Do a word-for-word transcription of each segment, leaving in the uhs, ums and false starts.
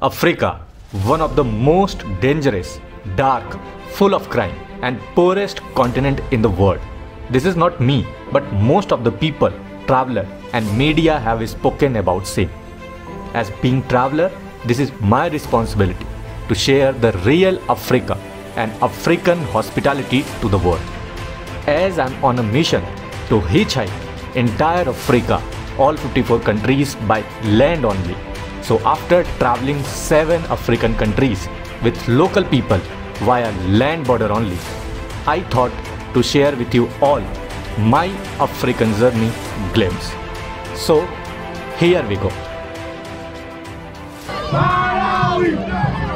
Africa, one of the most dangerous, dark, full of crime and poorest continent in the world. This is not me, but most of the people, traveler and media have spoken about same. As being traveler, this is my responsibility to share the real Africa and African hospitality to the world. As I'm on a mission to hitchhike entire Africa, all fifty-four countries by land only. So after traveling seven African countries with local people via land border only, I thought to share with you all my African journey glimpse. So here we go. Malawi! Malawi!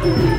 We'll be right back.